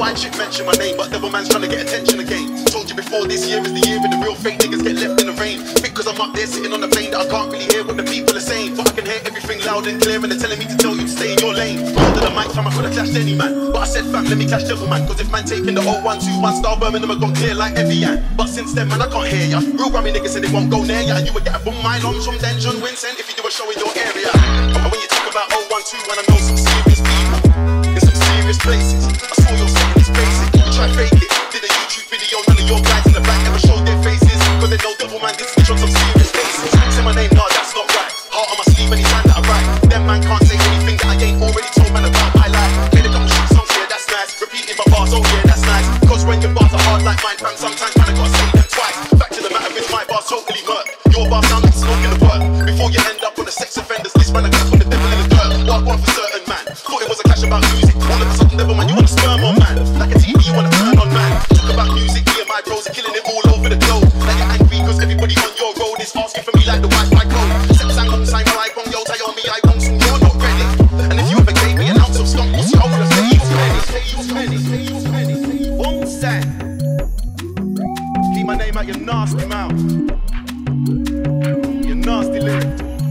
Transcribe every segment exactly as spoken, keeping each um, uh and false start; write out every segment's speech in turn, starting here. Why chick mention my name, but devil man's trying to get attention again. Told you before, this year is the year and the real fake niggas get left in the rain. Because I'm up there sitting on the plane that I can't really hear what the people are saying, but I can hear everything loud and clear and they're telling me to tell you to stay in your lane. Under the mic fam, I could have clashed any man, but I said fam, let me clash devil man. Cause if man taking the old one, two, one star Birmingham, I got clear like Evian. But since then man, I can't hear ya. Real Grammy niggas said they won't go near ya. You would get a boom mine arms from Dan John Vincent if you do a show in your area. And when you talk about old one, two, one, I know some serious people in some serious places. I saw your basic, you try fake it. Did a YouTube video, none of your guys in the back ever showed their faces, cause they know devil man did snitch on some serious cases. Say my name, nah, that's not right. Heart on my sleeve anytime that I write. Them man can't say anything that I ain't already told man about my life. Made a couple shit songs, yeah, that's nice. Repeating my bars, oh yeah, that's nice. Cause when your bars are hard like mine, fam, sometimes man, I gotta say them twice. Back to the matter is my bars totally hurt. Your bars sound like smoke in the work. Before you end up on a sex offender's list, man, I got the devil in the dirt. What one for certain man? Thought it was a clash about music. All of a sudden, devil man, you wanna sperm on man. Like a T V, you wanna turn on man. Talk about music, me and my bros are killing it all over the globe. Now you're angry cause everybody on your road is asking for me like the Wi-Fi code. Sex and home sign, I wrong, yo, tie on me, I wrong, soon you're not ready. And if you ever gave me an ounce of skunk, what's your own? Say you're ready, say you're ready, say you're ready, say you're ready, say you're. Keep my name out your nasty mouth. Your nasty lyric.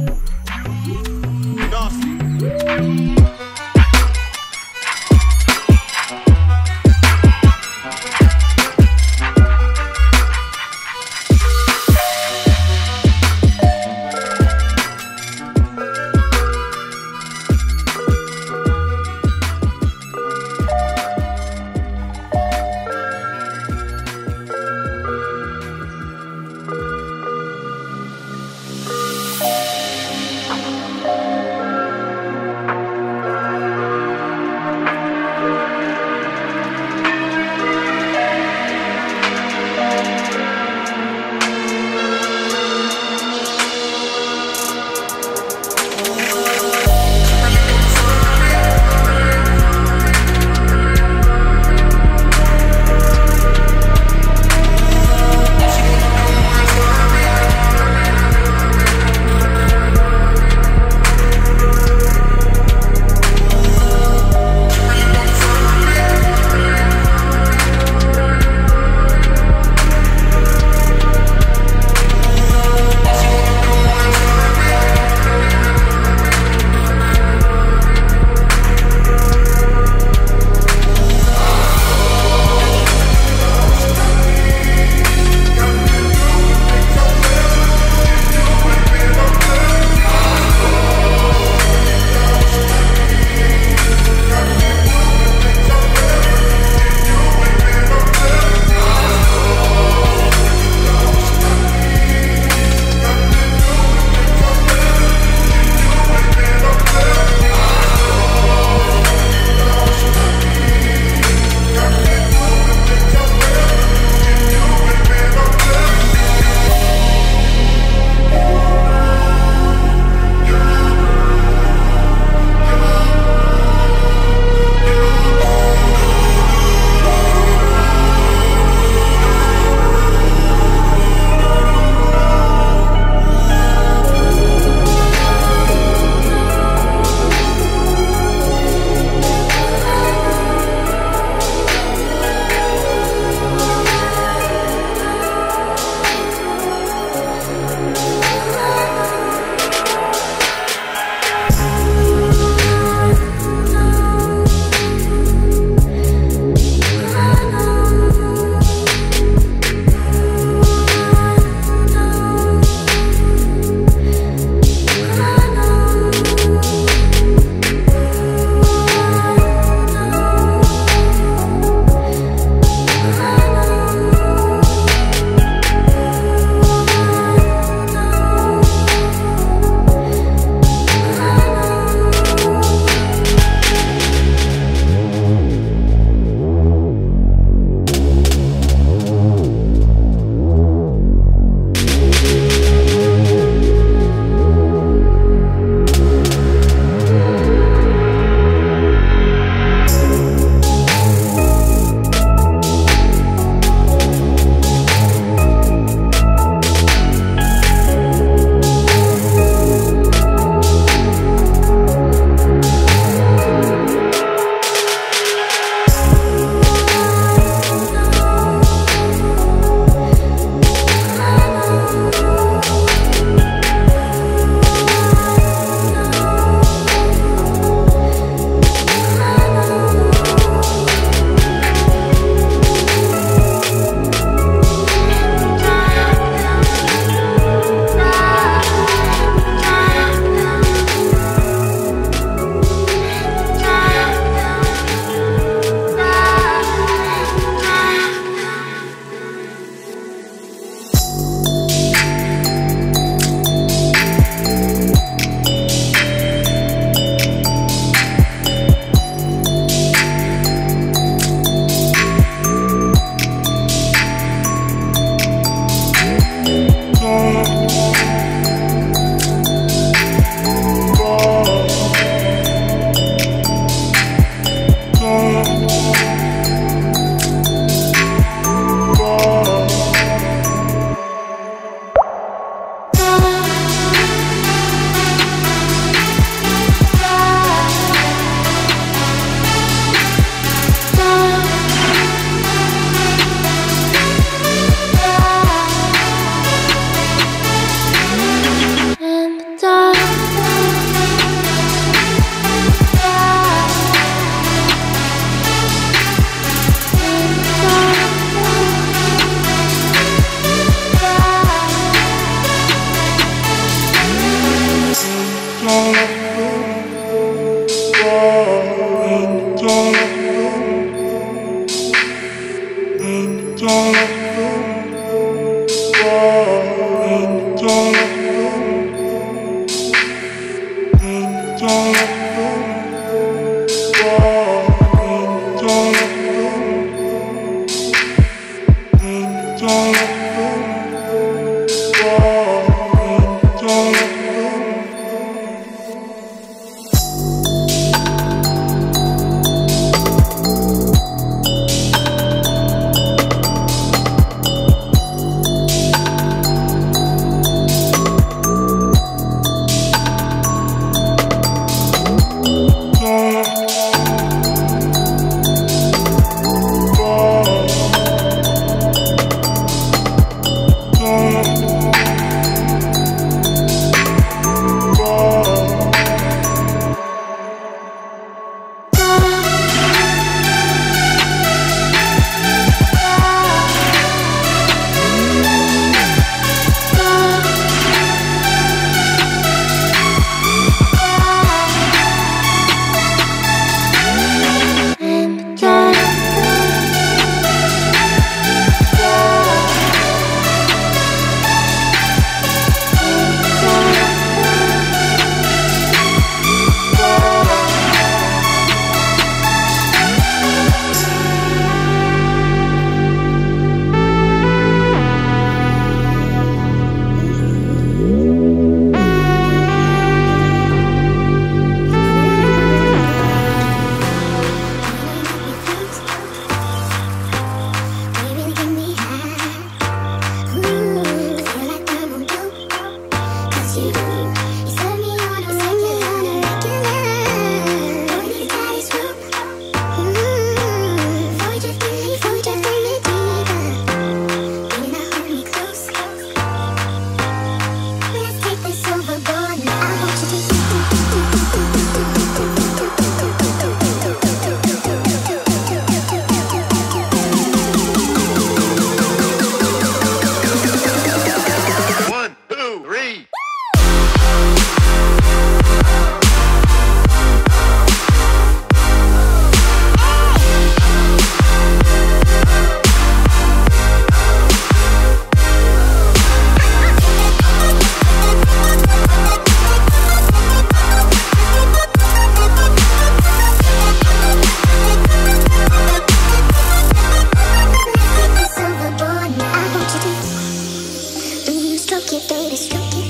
stroke it, baby, stroke it.